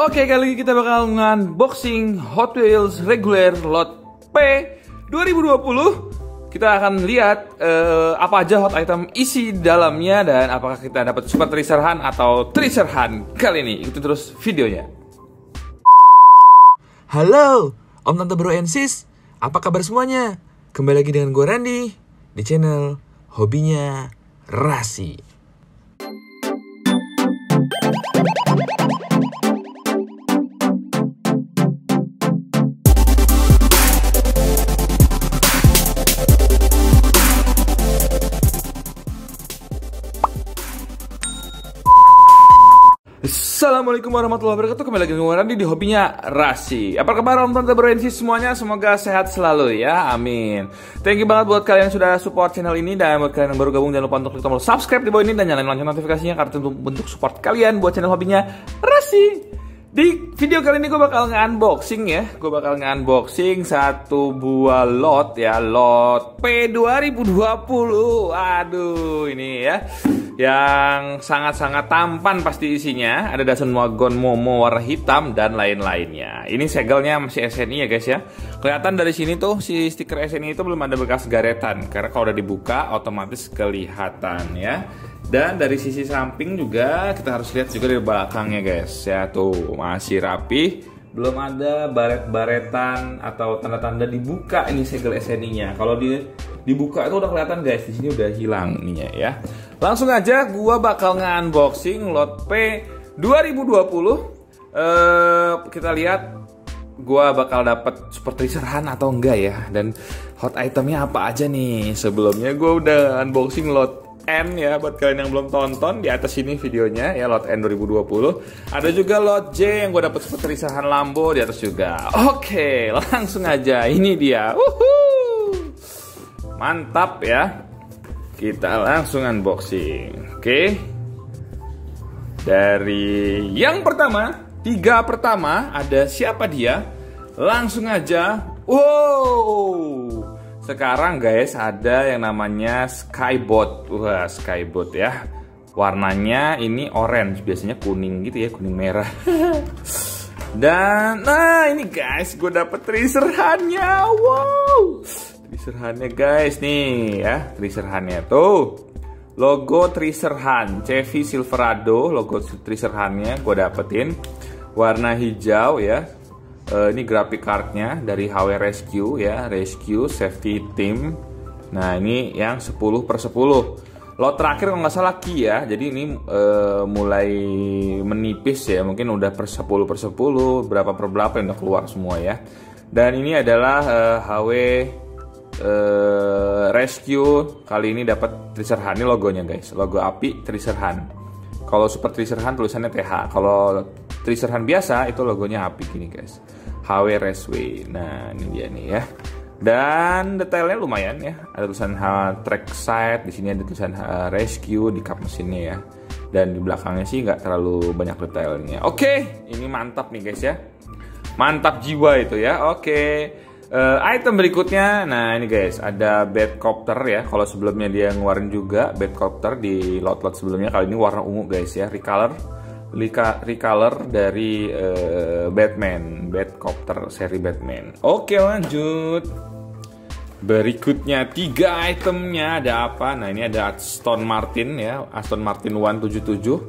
Oke, kali ini kita bakal unboxing Hot Wheels reguler lot P 2020. Kita akan lihat apa aja hot item isi dalamnya dan apakah kita dapat Super Treasure Hunt atau Treasure Hunt kali ini. Ikuti terus videonya. Halo, Om Tante Bro and Sis. Apa kabar semuanya? Kembali lagi dengan gue Randy di channel Hobinya Rassi. Assalamualaikum warahmatullahi wabarakatuh. Kembali lagi dengan Randy di Hobinya Rassi. Apa kabar Om Tante Bro and Sis semuanya? Semoga sehat selalu ya, amin. Thank you banget buat kalian yang sudah support channel ini. Dan buat kalian yang baru gabung, jangan lupa untuk klik tombol subscribe di bawah ini dan nyalain lonceng notifikasinya karena itu bentuk support kalian buat channel Hobinya Rassi. Di video kali ini gue bakal nge-unboxing ya. Gue bakal nge-unboxing satu buah lot ya, lot P2020. Aduh, ini ya, yang sangat-sangat tampan pasti isinya. Ada Datsun Wagon Momo warna hitam dan lain-lainnya. Ini segelnya masih SNI ya guys ya. Kelihatan dari sini tuh si stiker SNI itu belum ada bekas garetan, karena kalau udah dibuka otomatis kelihatan ya. Dan dari sisi samping juga kita harus lihat juga dari belakangnya guys ya, tuh masih rapi, belum ada baret-baretan atau tanda-tanda dibuka ini segel SNI-nya. Kalau dibuka itu udah kelihatan guys, di sini udah hilang ininya ya. Langsung aja gua bakal nge-unboxing lot P 2020. Kita lihat gua bakal dapat Super Treasure Hunt atau enggak ya, dan hot itemnya apa aja nih. Sebelumnya gua udah unboxing lot N ya, buat kalian yang belum tonton di atas ini videonya ya, lot N 2020. Ada juga lot J yang gue dapet Super Treasure Hunt Lambo di atas juga. Oke, langsung aja, ini dia. Wuhuu, mantap ya. Kita langsung unboxing. Oke, dari yang pertama, tiga pertama ada siapa dia? Langsung aja. Wow. Sekarang guys ada yang namanya Skybot. Wah, Skybot ya. Warnanya ini orange, biasanya kuning gitu ya, kuning merah. Dan nah ini guys, gue dapet Treasure Hunt-nya. Wow, Treasure Hunt-nya guys nih ya, Treasure Hunt-nya tuh. Logo Treasure Hunt, Chevy Silverado, logo Treasure Hunt-nya gue dapetin. Warna hijau ya. Ini grafik card-nya dari HW Rescue ya, Rescue Safety Team. Nah ini yang 10/10. Lot terakhir kalau nggak salah Ki ya. Jadi ini mulai menipis ya. Mungkin udah per 10/10, berapa per berapa yang udah keluar semua ya. Dan ini adalah HW Rescue. Kali ini dapat Treasure Hunt. Ini logonya guys, logo api Treasure Hunt. Kalau Super Treasure Hunt tulisannya TH. Kalau Treasure Hunt biasa itu logonya api gini guys, HW Raceway. Nah ini dia nih ya. Dan detailnya lumayan ya. Ada tulisan trackside, di sini ada tulisan rescue di kap mesinnya ya. Dan di belakangnya sih nggak terlalu banyak detailnya. Oke, ini mantap nih guys ya. Mantap jiwa itu ya. Oke, item berikutnya. Nah ini guys ada Batcopter ya. Kalau sebelumnya dia ngeluarin juga Batcopter di lot-lot sebelumnya. Kali ini warna ungu guys ya, recolor dari Batman, Batcopter seri Batman. Oke, lanjut. Berikutnya tiga itemnya ada apa? Nah ini ada Aston Martin ya, Aston Martin One-77. Kalau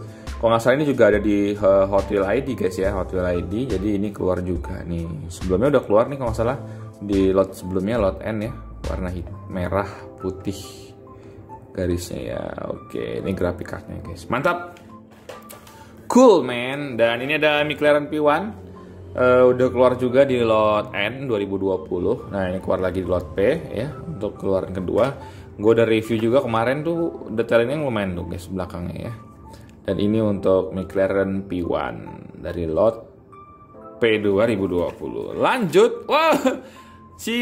nggak salah ini juga ada di Hot Wheels ID guys ya, Hot Wheels ID. Jadi ini keluar juga nih. Sebelumnya udah keluar nih kalau nggak salah di lot sebelumnya, lot N ya, warna hitam, merah putih garisnya ya. Oke, ini grafiknya guys, mantap. Cool man. Dan ini ada McLaren P1, udah keluar juga di lot N 2020. Nah ini keluar lagi di lot P ya, untuk keluaran kedua. Gue udah review juga kemarin tuh, detailnya lumayan tuh guys belakangnya ya. Dan ini untuk McLaren P1 dari lot P 2020. Lanjut, wah, si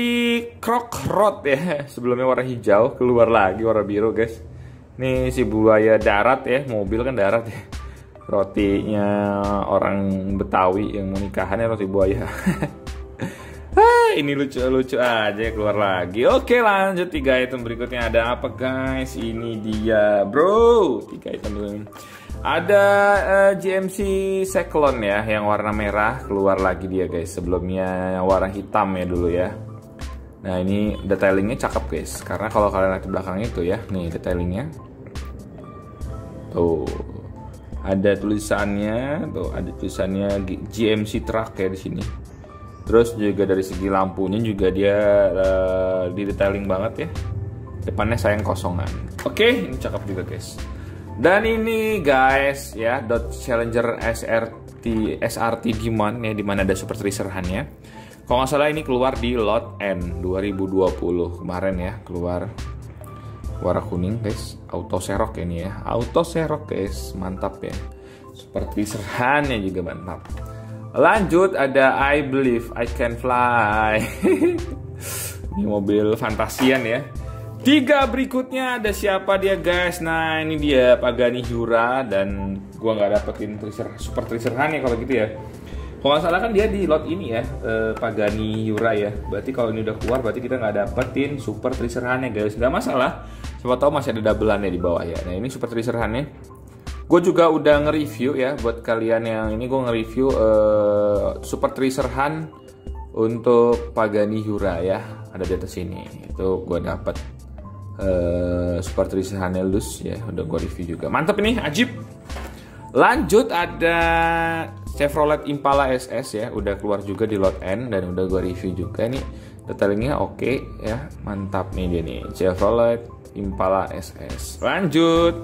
Croc Rod ya, sebelumnya warna hijau keluar lagi warna biru guys. Nih si buaya darat ya, mobil kan darat ya. Rotinya orang Betawi yang nikahannya roti buaya. Ini lucu-lucu aja keluar lagi. Oke, lanjut tiga item berikutnya ada apa guys? Ini dia bro, tiga item Ada GMC Cyclone ya, yang warna merah keluar lagi dia guys. Sebelumnya warna hitam ya dulu ya. Nah ini detailingnya cakep guys, karena kalau kalian lihat di belakang itu ya, nih detailingnya. Tuh ada tulisannya, tuh ada tulisannya GMC Truck ya di sini. Terus juga dari segi lampunya juga dia di detailing banget ya. Depannya sayang kosongan. Oke, ini cakep juga guys. Dan ini guys ya, Dodge Challenger SRT Demon ya, dimana ada Super Treasure Hunt-nya. Kalau nggak salah ini keluar di lot N 2020 kemarin ya, keluar warna kuning guys. Auto serok ya, ini ya, auto serok guys, mantap ya. Seperti serhannya juga mantap. Lanjut ada I Believe I Can Fly. Ini mobil fantasian ya. Tiga berikutnya ada siapa dia guys? Nah ini dia Pagani Huayra, dan gua nggak dapetin Super Treasure Hunt ya kalau gitu ya. Kalau nggak salah kan dia di lot ini ya, Pagani Huayra ya. Berarti kalau ini udah keluar berarti kita nggak dapetin Super Treasure Hunt-nya guys. Nggak masalah, siapa tahu masih ada double-annya di bawah ya. Nah ini Super Treasure Hunt-nya. Gue juga udah nge-review ya, buat kalian yang ini gue nge-review Super Treasure Hunt untuk Pagani Huayra ya. Ada di atas sini, itu gue dapet Super Treasure Hunt-nya loose ya. Udah gue review juga, mantap ini, ajib. Lanjut ada Chevrolet Impala SS ya, udah keluar juga di lot N dan udah gue review juga nih. Detailingnya oke ya, mantap nih dia nih, Chevrolet Impala SS. Lanjut.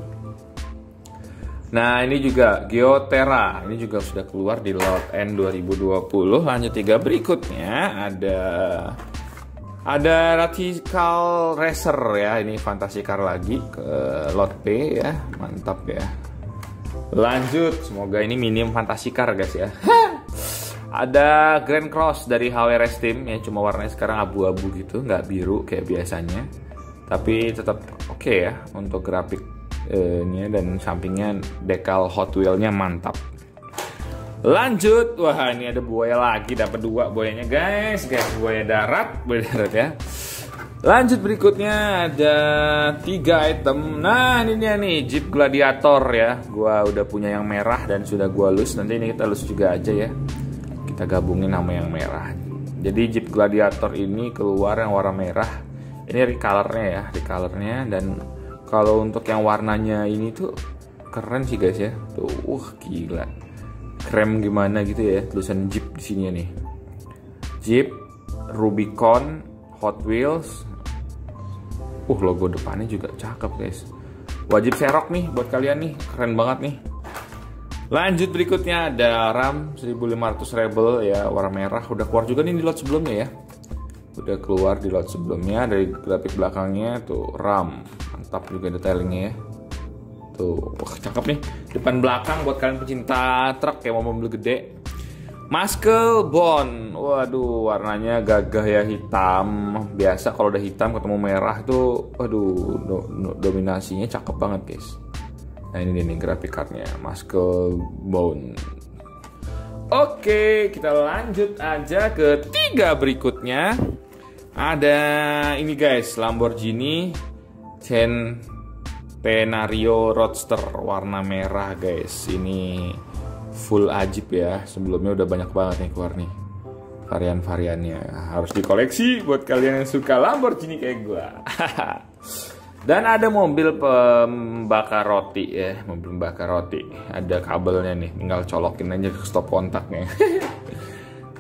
Nah ini juga Geoterra, ini juga sudah keluar di lot N 2020. Lanjut tiga berikutnya ada Radical Racer ya, ini fantasi car lagi ke lot B ya, mantap ya. Lanjut, semoga ini minim fantasikar guys ya. Ada Grand Cross dari HWRS Team ya, cuma warnanya sekarang abu-abu gitu, nggak biru kayak biasanya. Tapi tetap oke ya untuk grafiknya, dan sampingnya dekal Hot Wheel-nya mantap. Lanjut, wah ini ada buaya lagi, dapat dua buayanya guys, kayak buaya darat ya. Lanjut berikutnya ada 3 item. Nah ini dia nih Jeep Gladiator ya. Gua udah punya yang merah dan sudah gua loose. Nanti ini kita loose juga aja ya, kita gabungin sama yang merah. Jadi Jeep Gladiator ini keluar yang warna merah. Ini recolornya ya, recolornya. Dan kalau untuk yang warnanya ini tuh keren sih guys ya. Tuh gila, krem gimana gitu ya. Tulisan Jeep di sini nih, Jeep Rubicon Hot Wheels. Logo depannya juga cakep guys. Wajib serok nih buat kalian nih, keren banget nih. Lanjut berikutnya ada RAM 1500 Rebel ya, warna merah. Udah keluar juga nih di lot sebelumnya ya. Udah keluar di lot sebelumnya. Dari grafik belakangnya tuh RAM, mantap juga detailingnya ya. Tuh, cakep nih. Depan belakang buat kalian pecinta truk ya, mau mobil gede. Muscle Bond, waduh warnanya gagah ya, hitam. Biasa kalau udah hitam ketemu merah tuh, waduh dominasinya cakep banget guys. Nah ini nih grafik card-nya, Muscle Bond. Oke, kita lanjut aja ke 3 berikutnya. Ada ini guys, Lamborghini Centenario Roadster warna merah guys. Ini full ajib ya, sebelumnya udah banyak banget nih keluar nih varian-variannya, harus dikoleksi buat kalian yang suka Lamborghini kayak gua. Dan ada mobil pembakar roti ya, mobil pembakar roti, ada kabelnya nih, tinggal colokin aja ke stop kontaknya.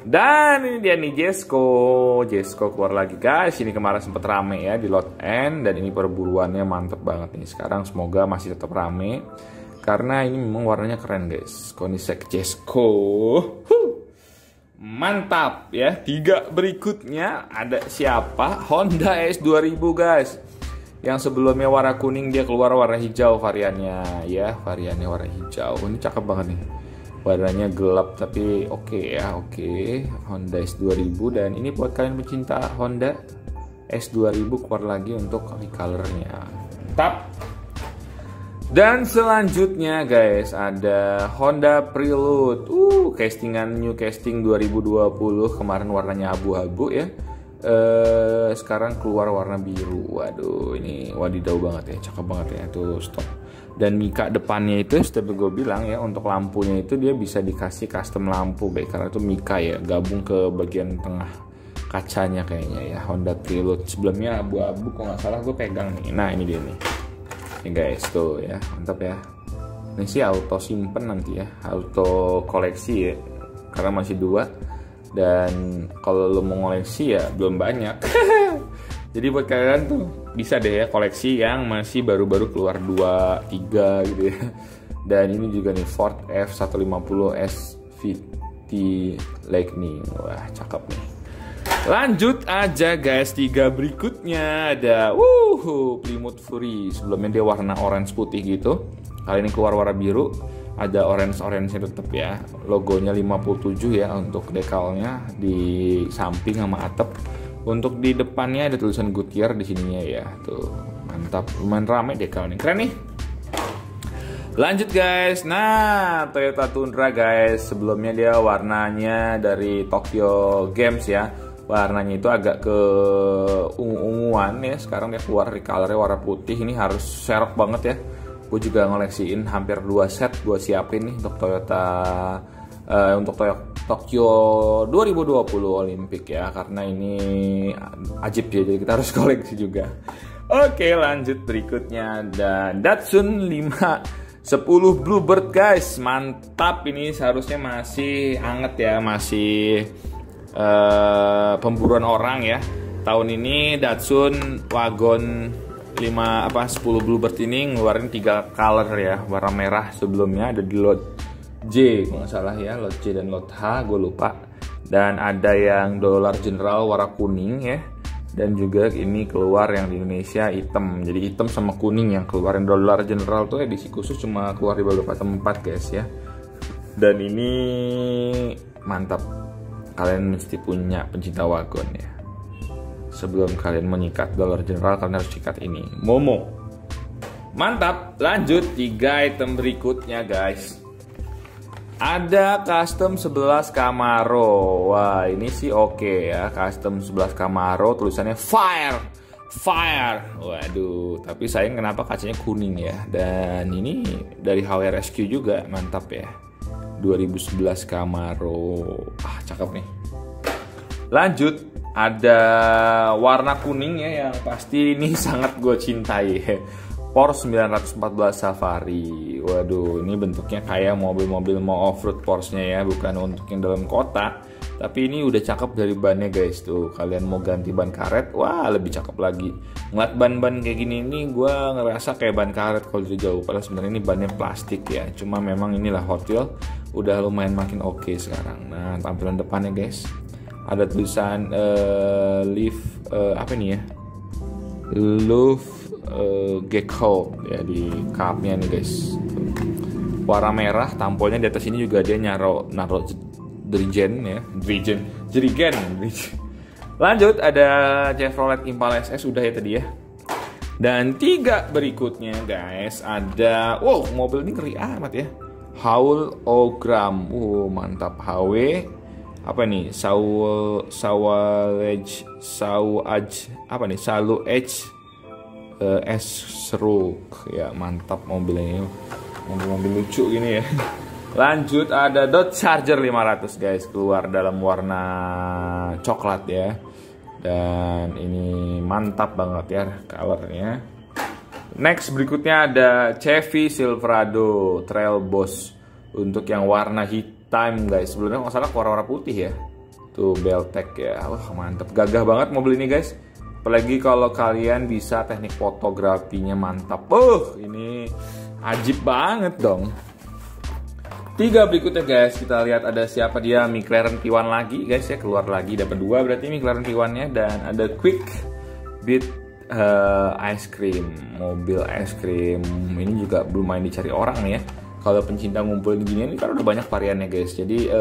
Dan ini dia nih Jesko keluar lagi guys. Ini kemarin sempet rame ya di lot N, dan ini perburuannya mantep banget nih. Sekarang semoga masih tetap rame, karena ini memang warnanya keren guys. Koenigsegg Jesko, mantap ya. 3 berikutnya ada siapa? Honda S2000 guys. Yang sebelumnya warna kuning dia keluar warna hijau variannya ya, variannya warna hijau. Ini cakep banget nih, warnanya gelap tapi oke ya, oke. Honda S2000, dan ini buat kalian pecinta Honda S2000 keluar lagi untuk recolornya, mantap. Dan selanjutnya guys ada Honda Prelude. Castingan new casting 2020, kemarin warnanya abu-abu ya. Sekarang keluar warna biru. Waduh ini wadidaw banget ya, cakep banget ya. Tuh stop Dan mika depannya itu seperti gue bilang ya, untuk lampunya itu dia bisa dikasih custom lampu baik, karena itu mika ya, gabung ke bagian tengah kacanya kayaknya ya. Honda Prelude sebelumnya abu-abu kalau nggak salah, gue pegang nih. Nah ini dia nih ya guys, tuh ya mantap ya. Ini sih auto simpen nanti ya, auto koleksi ya, karena masih dua. Dan kalau lo mau koleksi ya belum banyak. Jadi buat kalian tuh bisa deh ya koleksi yang masih baru-baru keluar 2, 3 gitu ya. Dan ini juga nih Ford F150 SVT Lightning. Wah cakep nih. Lanjut aja guys, 3 berikutnya ada Plymouth Fury. Sebelumnya dia warna orange putih gitu, kali ini keluar warna biru. Ada orange-orangenya tetep ya. Logonya 57 ya untuk dekalnya di samping sama atap. Untuk di depannya ada tulisan Goodyear di sininya ya. Tuh, mantap. Lumayan rame deh kalau ini. Keren nih. Lanjut guys. Nah, Toyota Tundra guys. Sebelumnya dia warnanya dari Tokyo Games ya. Warnanya itu agak ke ungu-unguan ya. Sekarang dia keluar di colornya warna putih. Ini harus serok banget ya. Gue juga ngoleksiin hampir 2 set gue siapin nih untuk Toyota Tokyo 2020 Olimpik ya, karena ini ajib ya, jadi kita harus koleksi juga. Oke lanjut berikutnya ada Datsun 510 Bluebird guys, mantap. Ini seharusnya masih anget ya, masih pemburuan orang ya. Tahun ini Datsun Wagon 10 Bluebird ini ngeluarin 3 color ya, warna merah. Sebelumnya ada di lot J kalau nggak salah ya, lot J dan lot H gue lupa. Dan ada yang dolar general warna kuning ya, dan juga ini keluar yang di Indonesia hitam. Jadi hitam sama kuning yang keluarin. Dolar general tuh edisi khusus cuma keluar di beberapa tempat guys ya, dan ini mantap, kalian mesti punya pencinta wagon ya. Sebelum kalian menyikat dolar general, kalian harus sikat ini Momo, mantap. Lanjut 3 item berikutnya guys. Ada custom 11 Camaro. Wah ini sih oke ya, custom 11 Camaro tulisannya Fire Fire. Waduh, tapi sayang kenapa kacanya kuning ya. Dan ini dari HW Rescue juga, mantap ya, 2011 Camaro. Ah cakep nih. Lanjut ada warna kuning ya, yang pasti ini sangat gue cintai, Porsche 914 Safari. Waduh, ini bentuknya kayak mobil-mobil mau off-road Porsche-nya ya, bukan untuk yang dalam kota. Tapi ini udah cakep dari bannya guys tuh. Kalian mau ganti ban karet, wah lebih cakep lagi. Ngeliat ban-ban kayak gini ini gue ngerasa kayak ban karet kalau dari jauh. Padahal sebenarnya ini bannya plastik ya. Cuma memang inilah Hot Wheels udah lumayan makin oke sekarang. Nah, tampilan depannya guys. Ada tulisan Gecko ya di cupnya nih guys. Warna merah, tampolnya di atas ini juga dia naro dirigen ya, dirigen. Lanjut ada Chevrolet Impala SS udah ya tadi ya. Dan 3 berikutnya guys ada, mobil ini ngeri amat ya, Howlogram. Mantap. HW apa nih? Salu Edge S-Rook ya, mantap mobilnya, mobil-mobil lucu gini ya. Lanjut ada Dodge Charger 500 guys, keluar dalam warna coklat ya, dan ini mantap banget ya colornya. Next berikutnya ada Chevy Silverado Trail Boss untuk yang warna hitam guys. Sebelumnya nggak salah warna putih ya, tuh Beltek ya. Wah mantap, gagah banget mobil ini guys. Apalagi kalau kalian bisa teknik fotografinya mantap. Ini ajib banget dong. 3 berikutnya guys, kita lihat ada siapa dia. McLaren P1 lagi guys ya, keluar lagi. Dapat 2 berarti McLaren P1-nya. Dan ada Quick Beat Ice Cream, mobil ice cream. Ini juga belum main dicari orang nih ya. Kalau pencinta ngumpulin gini ini kan udah banyak variannya guys. Jadi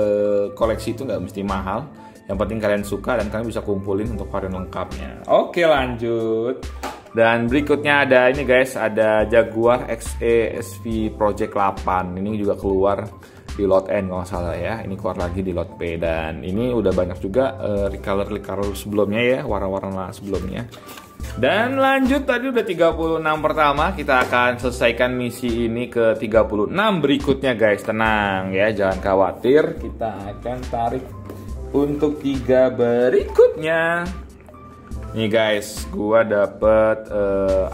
koleksi itu nggak mesti mahal, yang penting kalian suka dan kalian bisa kumpulin untuk varian lengkapnya. Oke lanjut. Dan berikutnya ada ini guys, ada Jaguar XE SV Project 8. Ini juga keluar di lot N kalau nggak salah ya. Ini keluar lagi di lot P. Dan ini udah banyak juga recolor-recolor sebelumnya ya, warna-warna sebelumnya. Dan lanjut, tadi udah 36 pertama, kita akan selesaikan misi ini ke 36 berikutnya guys. Tenang ya, jangan khawatir, kita akan tarik untuk 3 berikutnya. Nih guys, gua dapet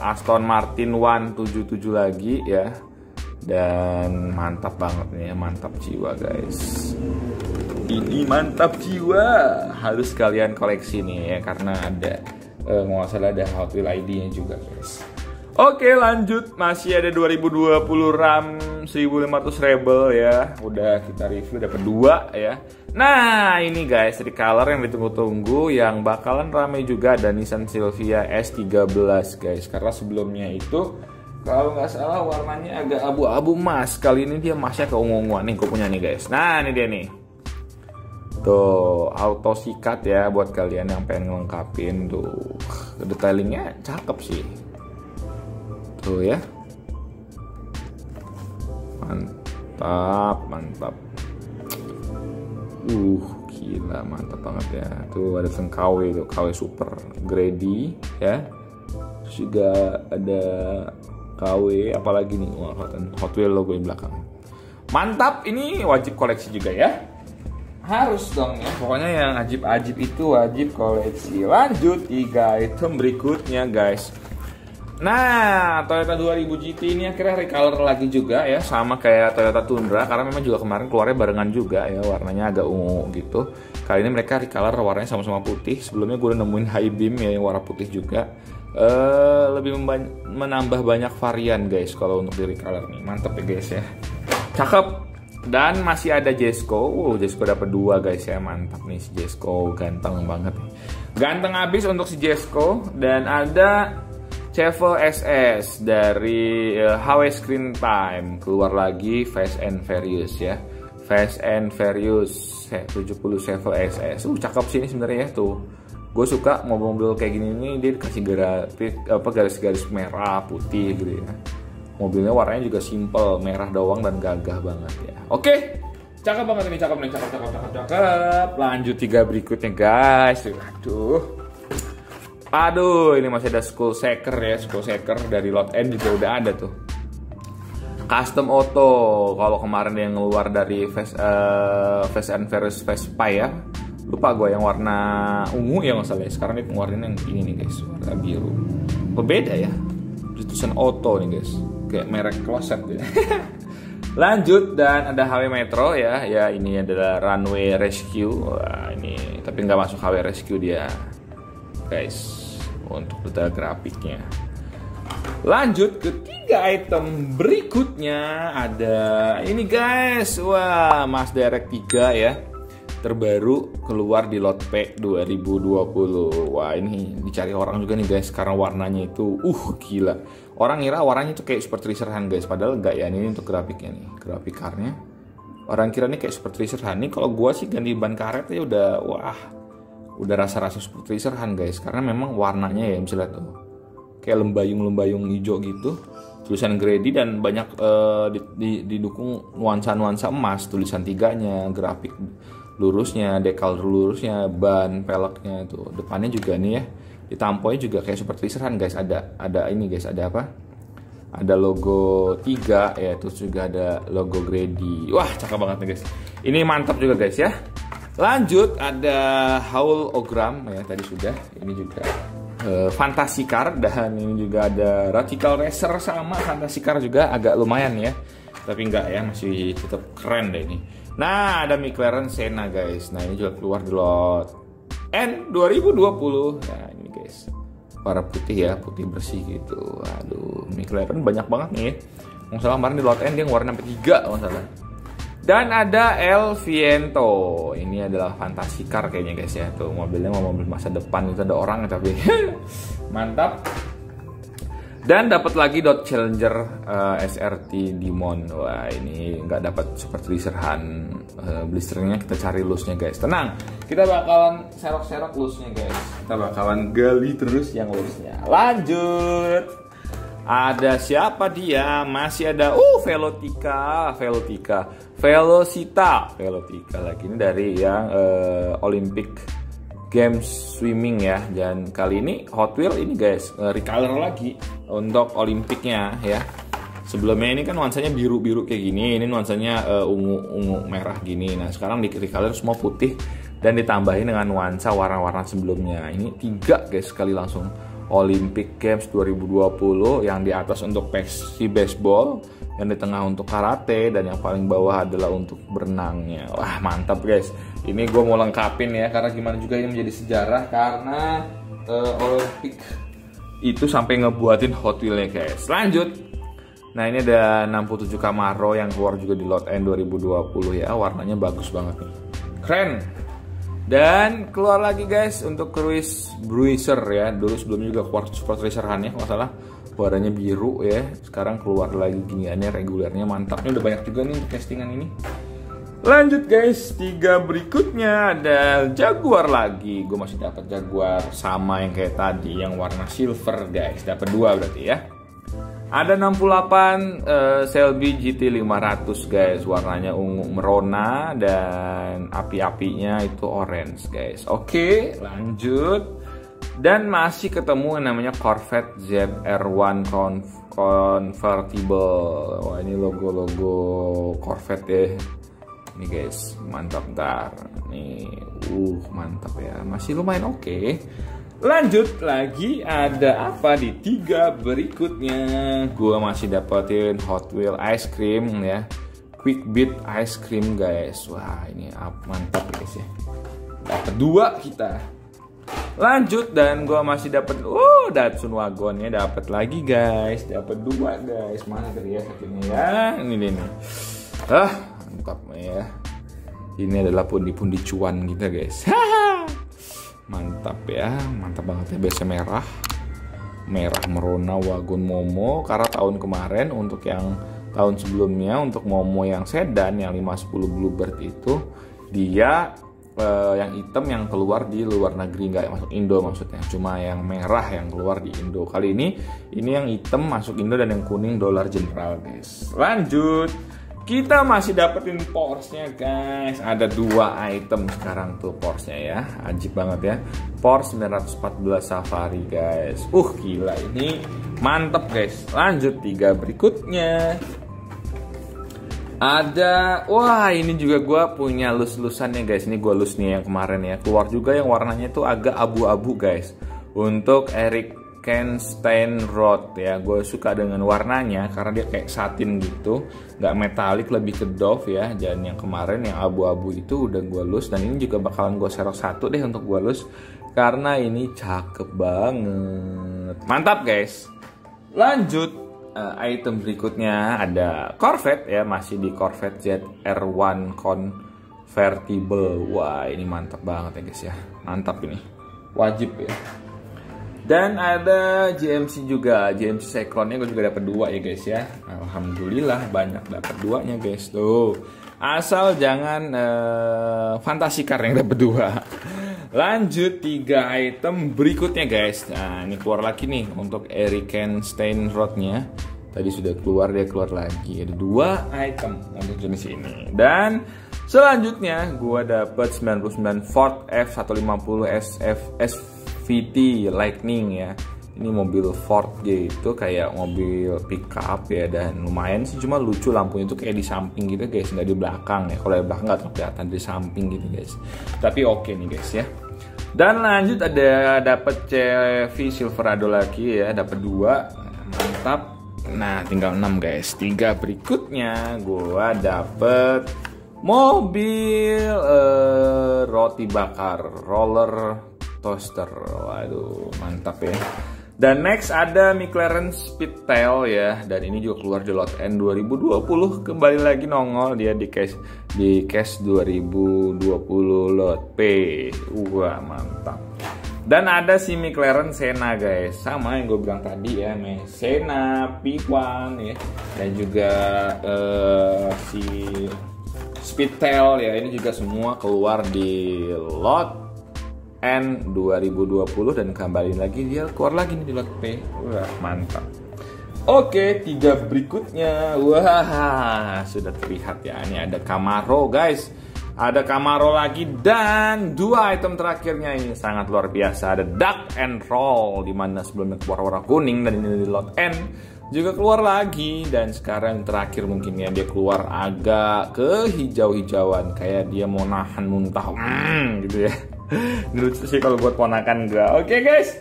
Aston Martin One-77 lagi ya. Dan mantap banget nih, mantap jiwa guys. Ini mantap jiwa, harus kalian koleksi nih ya, karena ada nggak salah ada Hot Wheels ID-nya juga guys. Oke lanjut, masih ada 2020 RAM 1500 Rebel ya. Udah kita review, dapat 2 ya. Nah ini guys, recolor yang ditunggu-tunggu, yang bakalan rame juga ada Nissan Silvia S13 guys. Karena sebelumnya itu kalau nggak salah warnanya agak abu-abu emas. Kali ini dia emasnya keungu-unguan. Nih gue punya nih guys. Nah ini dia nih. Tuh, auto sikat ya buat kalian yang pengen ngelengkapin tuh. Detailingnya cakep sih. Tuh ya. Mantap, mantap. Gila, mantap banget ya. Tuh ada KW tuh, KW Super Grady ya. Terus juga ada KW apalagi nih, Hot Wheels logo di belakang. Mantap, ini wajib koleksi juga ya. Harus dong ya, pokoknya yang ajib-ajib itu wajib koleksi. Lanjut 3 item berikutnya guys. Nah, Toyota 2000 GT ini akhirnya recolor lagi juga ya. Sama kayak Toyota Tundra, karena memang juga kemarin keluarnya barengan juga ya. Warnanya agak ungu gitu. Kali ini mereka recolor warnanya sama-sama putih. Sebelumnya gue udah nemuin high beam ya, yang warna putih juga. Lebih menambah banyak varian guys kalau untuk di recolor nih. Mantep ya guys ya. Cakep. Dan masih ada Jesko. Jesko dapat 2 guys ya. Mantap nih si Jesko, ganteng banget. Ganteng abis untuk si Jesko. Dan ada Cheval SS dari HW Screen Time. Keluar lagi Fast and Furious ya. Fast and Furious 70 Cheval SS. Cakep sih ini sebenarnya tuh. Gue suka mobil-mobil kayak gini nih, dia dikasih garis-garis merah, putih gitu ya. Mobilnya warnanya juga simple, merah doang dan gagah banget ya. Oke, cakep banget ini, cakep nih, cakep. Lanjut 3 berikutnya guys. Aduh, ini masih ada Skull Shaker ya, Skull Shaker dari lot N juga udah ada tuh. Custom Auto, kalau kemarin yang keluar dari Fast and Furious Vespa ya. Lupa gue yang warna ungu ya masalahnya. Sekarang ini pengeluaran yang ini nih guys, warna biru. Beda ya, Datsun Auto nih guys. Kayak merek kloset gitu. Lanjut, dan ada HW Metro ya. Ya ini adalah Runway Rescue. Wah, ini tapi nggak masuk HW Rescue dia guys, untuk detail grafiknya. Lanjut ke 3 item berikutnya. Ada ini guys. Wah, Mazda RX-3 ya, terbaru keluar di lot P 2020. Wah, ini dicari orang juga nih guys, karena warnanya itu gila. Orang ngira warnanya itu kayak Super Treasure Hunt guys, padahal enggak ya. Ini untuk grafiknya nih, grafik karnya. Orang kira nih kayak Super Treasure Hunt. Ini kalau gua sih ganti ban karet ya udah, wah, udah rasa-rasa Super Treasure Hunt guys, karena memang warnanya ya bisa lihat tuh. Kayak lembayung-lembayung hijau gitu, tulisan Grady, dan banyak didukung nuansa-nuansa emas, tulisan tiganya, grafik lurusnya, dekal lurusnya, ban peleknya tuh. Depannya juga nih ya, ditampoi juga kayak Super Treasure Hunt guys. Ada ini guys, ada apa? Ada logo 3 ya, terus juga ada logo Grady. Wah, cakep banget nih guys. Ini mantap juga guys ya. Lanjut ada Howlogram ya, tadi sudah. Ini juga Fantasy Car, dan ini juga ada Radical Racer sama Fantasy Car juga, agak lumayan ya. Tapi enggak ya, masih tetap keren deh ini. Nah, ada McLaren Senna guys. Nah, ini juga keluar di lot N 2020. Nah, ini guys. Warna putih ya, putih bersih gitu. Aduh, McLaren banyak banget nih. Nggak salah kemarin di lot N dia warna 3 nggak salah. Dan ada El Viento. Ini adalah Fantasy Car kayaknya guys ya. Tuh, mobilnya mau mobil masa depan itu, ada orang tapi mantap. Dan dapat lagi Dodge Challenger SRT Demon. Wah, ini nggak dapat Super Treasure Hunt blisternya. Kita cari loose-nya guys. Tenang, kita bakalan serok-serok loose-nya guys. Kita bakalan gali terus yang loose-nya. Lanjut. Ada siapa dia? Masih ada Velocita lagi, ini dari yang Olympic game swimming ya. Dan kali ini Hot Wheels ini guys recolor lagi untuk Olimpiknya ya. Sebelumnya ini kan nuansanya biru-biru kayak gini, ini nuansanya ungu-ungu merah gini. Nah sekarang di recolor semua putih dan ditambahin dengan nuansa warna-warna sebelumnya. Ini 3 guys sekali langsung Olympic Games 2020, yang di atas untuk peksi baseball, yang di tengah untuk karate, dan yang paling bawah adalah untuk berenangnya. Wah mantap guys, ini gue mau lengkapin ya, karena gimana juga ini menjadi sejarah, karena Olympic itu sampai ngebuatin Hot Wheels-nya guys. Lanjut, nah ini ada 67 Camaro yang keluar juga di lot N 2020 ya, warnanya bagus banget nih, keren. Dan keluar lagi guys untuk Cruise Bruiser ya. Dulu sebelumnya juga keluar Super Treasure Hunt ya, kalau salah warnanya biru ya. Sekarang keluar lagi giniannya, regulernya mantap. Ini udah banyak juga nih castingan ini. Lanjut guys, 3 berikutnya ada Jaguar lagi. Gue masih dapat Jaguar sama yang kayak tadi, yang warna silver guys. Dapat 2 berarti ya. Ada 68 Shelby GT500 guys, warnanya ungu merona dan api-apinya itu orange guys. Oke, lanjut. Dan masih ketemu yang namanya Corvette ZR1 Convertible. Wah, ini logo-logo Corvette ya. Ini guys, mantap ntar. Nih, mantap ya. Masih lumayan oke. Lanjut lagi, ada apa di 3 berikutnya? Gua masih dapetin Hot Wheels Ice Cream ya, Quick Beat Ice Cream guys. Wah ini mantap guys ya, dapet 2 kita. Lanjut, dan gua masih dapet Datsun Wagon ya, dapet lagi guys, dapet 2 guys. Mana tadi ya akhirnya ya, ini deh nih. Mantap ya, ini adalah pundi-pundi cuan kita guys. Mantap ya, mantap banget ya, biasa merah, merah merona Wagon Momo. Karena tahun kemarin untuk yang tahun sebelumnya untuk Momo yang sedan yang 510 Bluebird itu dia yang hitam yang keluar di luar negeri, nggak masuk Indo maksudnya, cuma yang merah yang keluar di Indo. Kali ini yang hitam masuk Indo dan yang kuning dolar general guys. Lanjut, kita masih dapetin Porsche-nya guys. Ada 2 item sekarang tuh Porsche-nya ya. Ajib banget ya, Porsche 914 Safari guys. Gila, ini mantep guys. Lanjut, 3 berikutnya ada, wah ini juga gue punya lus-lusannya guys. Ini gue lus nih yang kemarin ya. Keluar juga yang warnanya tuh agak abu-abu guys, untuk Eric Kenstein Road ya. Gue suka dengan warnanya karena dia kayak satin gitu, nggak metalik, lebih ke doff ya. Dan yang kemarin yang abu-abu itu udah gue lus, dan ini juga bakalan gue serok 1 deh untuk gue lus, karena ini cakep banget, mantap guys. Lanjut, item berikutnya ada Corvette ya, masih di Corvette ZR1 Convertible. Wah ini mantap banget ya guys ya, mantap, ini wajib ya. Dan ada GMC juga, GMC Cyclone-nya gue juga dapat 2 ya guys ya. Alhamdulillah banyak dapat 2-nya guys tuh. Asal jangan fantasi karena yang dapat 2. Lanjut, 3 item berikutnya guys. Nah ini keluar lagi nih untuk Erikenstein Road-nya. Tadi sudah keluar, dia keluar lagi. Ada 2 item untuk jenis ini. Dan selanjutnya gue dapat 99 Ford F150 SVT Lightning ya. Ini mobil Ford gitu, kayak mobil pickup ya, dan lumayan sih, cuma lucu lampunya tuh kayak di samping gitu guys, nggak di belakang ya. Kalau di belakang nggak kelihatan, di samping gitu guys. Tapi oke nih guys ya. Dan lanjut, ada dapat Chevy Silverado lagi ya, dapat 2, mantap. Nah tinggal 6 guys. 3 berikutnya gua dapet mobil roti bakar roller toaster. Waduh mantap ya. Dan next ada McLaren Speedtail ya, dan ini juga keluar di lot N 2020. Kembali lagi nongol dia di case 2020 lot P. Wah mantap. Dan ada si McLaren Senna guys, sama yang gue bilang tadi ya, Senna P1 ya, dan juga si Speedtail ya. Ini juga semua keluar di lot N 2020, dan kembali lagi dia keluar lagi nih di lot P. Wah mantap. Oke, 3 berikutnya. Wah sudah terlihat ya, ini ada Camaro guys. ada Camaro lagi, dan dua item terakhirnya ini sangat luar biasa, ada Duck and Roll, dimana sebelumnya keluar warna kuning dan ini di lot N juga keluar lagi, dan sekarang terakhir mungkin ya dia keluar agak ke hijau-hijauan, kayak dia mau nahan muntah gitu ya. Lucu sih kalau buat ponakan gue. Oke guys,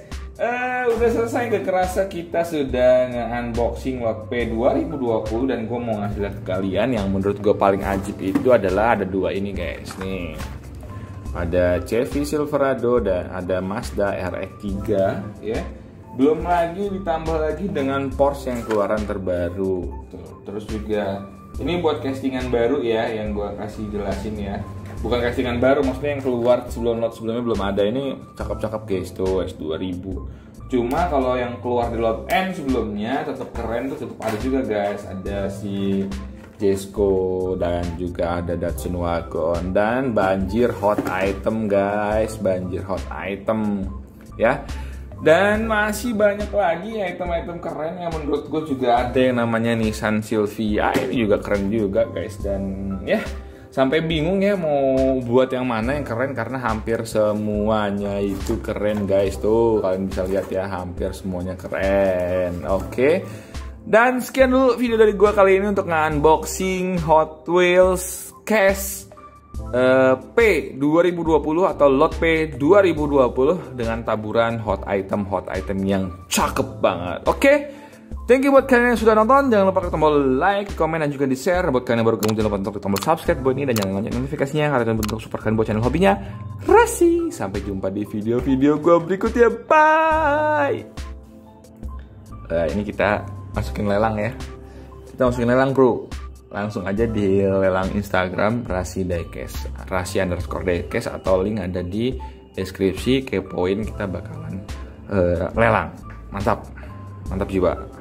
udah selesai, gak kerasa kita sudah nge-unboxing lot P 2020, dan gue mau ngasih lihat ke kalian yang menurut gue paling ajib itu adalah ada dua ini guys nih. Ada Chevy Silverado dan ada Mazda RX-3 ya. Belum lagi ditambah lagi dengan Porsche yang keluaran terbaru. Terus juga ini buat castingan baru ya, yang gua kasih jelasin ya. Bukan castingan baru, maksudnya yang keluar sebelum lot sebelumnya belum ada. Ini cakep-cakep guys tuh, S2000. Cuma kalau yang keluar di lot N sebelumnya tetap keren, tuh tetap ada juga guys. Ada si Jesko dan juga ada Datsun Wagon, dan banjir hot item guys, banjir hot item ya. Dan masih banyak lagi item-item keren yang menurut gue juga ada yang namanya Nissan Silvia, ini juga keren juga guys. Dan ya sampai bingung ya mau buat yang mana yang keren, karena hampir semuanya itu keren guys tuh. Kalian bisa lihat ya, hampir semuanya keren. Oke, dan sekian dulu video dari gue kali ini untuk nge-unboxing Hot Wheels Cash P 2020 atau lot P 2020 dengan taburan hot item yang cakep banget. Oke, thank you buat kalian yang sudah nonton. Jangan lupa ke tombol like, komen, dan juga di share. Buat kalian yang baru kemudian lupa untuk tombol subscribe buat ini, dan jangan lonceng notifikasinya karena bentuk support kalian buat channel Hobinya Rassi. Sampai jumpa di video-video gue berikutnya. Bye. Ini kita masukin lelang ya. Kita masukin lelang bro. Langsung aja di lelang Instagram Rassi Diecast, Rassi_Diecast, atau link ada di deskripsi. Kepoin, kita bakalan lelang. Mantap, mantap jiwa.